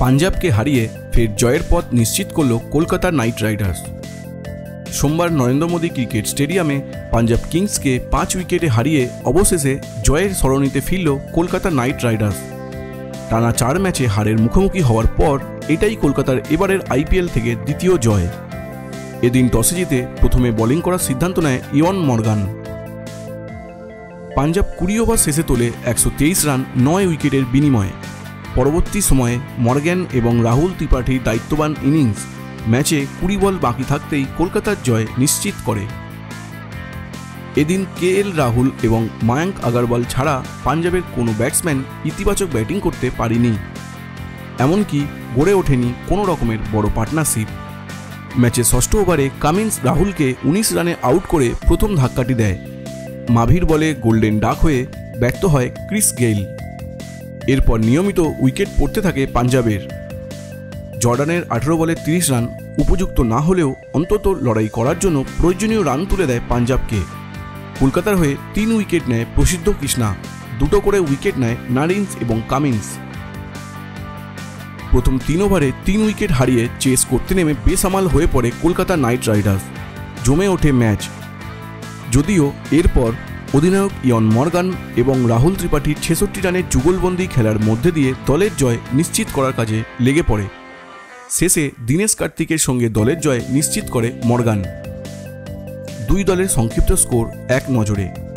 पंजाब के हारिए फिर जयर पथ निश्चित करल कोलकाता नाइट राइडर्स। सोमवार नरेंद्र मोदी क्रिकेट स्टेडियम में पंजाब किंग्स के 5 विकेटे हारिए अवशेषे जयर सरणीते फिरल कोलकाता नाइट राइडर्स। टाना 4 मैचे हारेर मुखोमुखी हवार पर एटाई कोलकातार एबारेर आईपीएल थेके द्वितीय जय। एदिन टसे जीते प्रथमे बलिंग करार सिद्धांत नेय इवन मर्गान। पंजाब 20 ओभार शेषे तोले 123 रान 9 उइकेटेर बिनिमये। परवर्ती समय मर्गान एवं राहुल त्रिपाठी दायित्ववान इनिंग्स मैचे 20 बल बाकी थाकतेई कोलकातार जय निश्चित करे। एदिन के एल राहुल एवं मायंक अगरवाल छाड़ा पंजाबेर कोनो बैट्समैन इतिबाचक बैटिंग करते पारेनी, एमनकी गड़े ओठेनी कोनो रकमेर बड़ो पार्टनारशिप। मैचे 6 ओभारे कामिन्स राहुल के 19 राने आउट करे प्रथम धक्काटी देय। माभिर बले गोल्डन डाक हुए व्यर्थ हय क्रिस गेइल। एरपर नियमित उइकेट पड़ते थाके पंजाबेर। जर्डानेर 18 बले 30 रान उपयुक्त ना हलेओ अंतत लड़ाई करार जोन्नो प्रयोजनीय रान तुले देय पंजाबके। कोलकातार हुए 3 उइकेट नेय प्रसिद्ध कृष्णा, 2টো करे उइकेट नेय नारिन्स एवं कामिन्स। प्रथम 3 ओभारे 3 उइकेट हारिए चेस करते नेमे बेसामाल हुए पड़े कोलकाता नाइट राइडर्स। जमे ओठे मैच, जदिओ एरपर अधिनायक इयन मर्गान एवं राहुल त्रिपाठी 66 राने जुगलबंदी खेलार मध्य दिए दलेर जय निश्चित करार काजे लेगे पड़े। शेषे दिनेश कार्तिकेर संगे दलेर जय निश्चित करे मर्गान। 2 दलेर संक्षिप्त स्कोर एक नजरे।